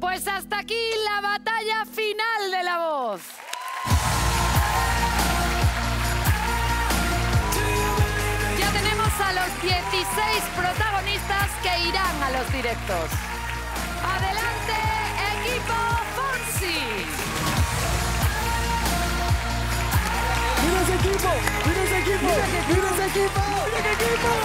Pues hasta aquí la batalla final de La Voz. Ya tenemos a los 16 protagonistas que irán a los directos. ¡Adelante, equipo Fonsi! ¡Mira ese equipo! ¡Mira ese equipo! ¡Mira ese equipo! ¡Mira ese equipo!